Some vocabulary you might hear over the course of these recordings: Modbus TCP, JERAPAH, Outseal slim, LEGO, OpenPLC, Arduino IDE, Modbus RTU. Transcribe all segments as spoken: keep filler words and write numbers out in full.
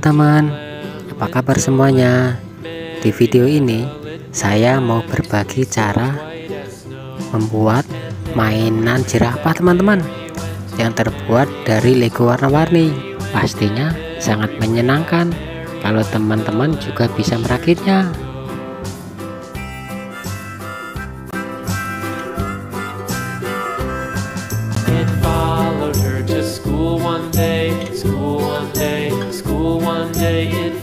teman-teman, apa kabar semuanya? Di video ini saya mau berbagi cara membuat mainan jerapah teman-teman, yang terbuat dari Lego warna-warni. Pastinya sangat menyenangkan kalau teman-teman juga bisa merakitnya. It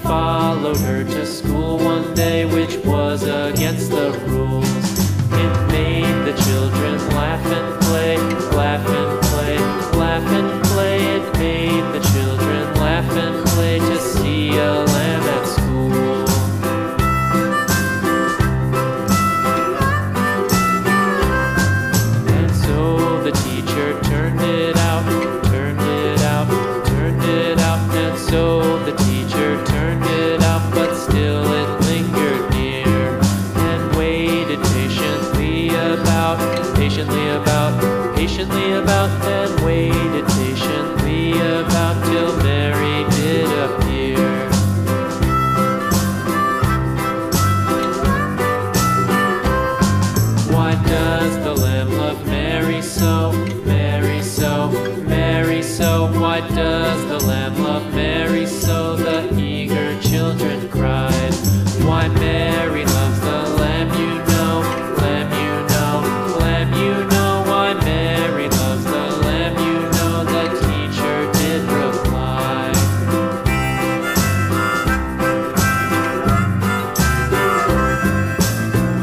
followed her to school one day, which was against the rules. It made the children laugh and play, laugh and play, laugh and play. It made the children laugh and play to see a lamb at school. And so the teacher turned it out, turned it out, turned it out. And so the teacher turned it up, but still it lingered near, and waited patiently about, patiently about, patiently about, and waited patiently about till Mary did appear. Why does the lamb love Mary so, Mary so, Mary so? Why does the lamb love Mary so? The children cried. Why Mary loves the lamb, you know, lamb, you know, lamb, you know. Why Mary loves the lamb, you know, the teacher did reply.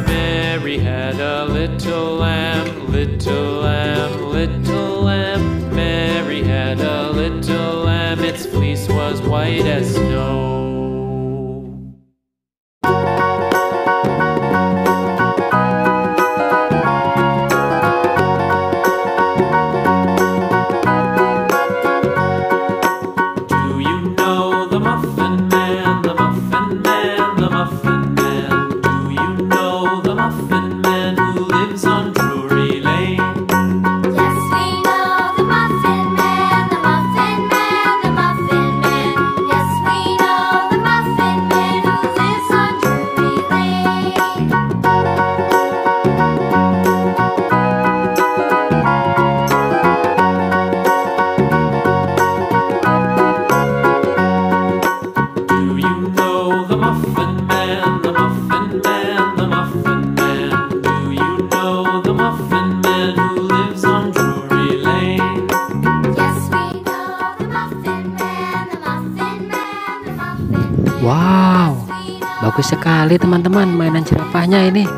Mary had a little lamb, little lamb, little lamb. Mary had a little lamb, its fleece was white as snow. Wow, bagus sekali teman-teman mainan jerapahnya ini.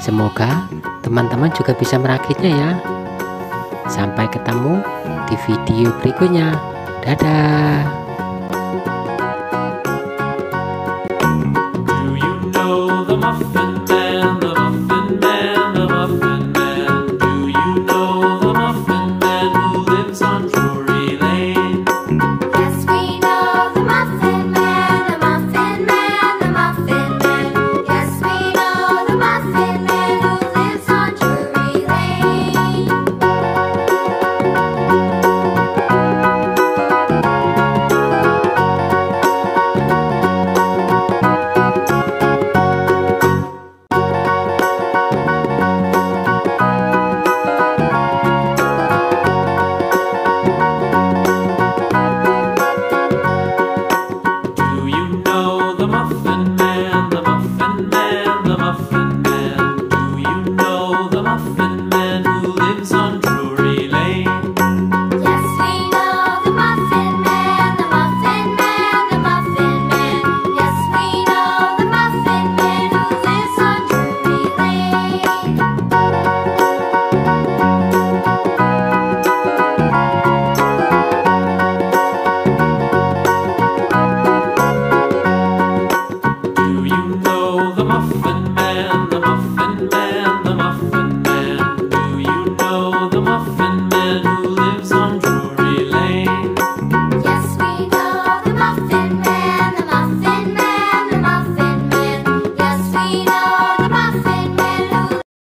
Semoga teman-teman juga bisa merakitnya ya. Sampai ketemu di video berikutnya. Dadah.